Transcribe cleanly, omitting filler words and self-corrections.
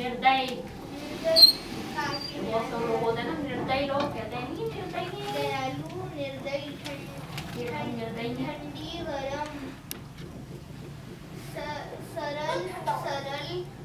निर्दयी, बहुत से लोग होते हैं ना निर्दयी लोग, कहते हैं नहीं निर्दयी, दयालु, निर्दयी, ठंडी, गरम, सरल,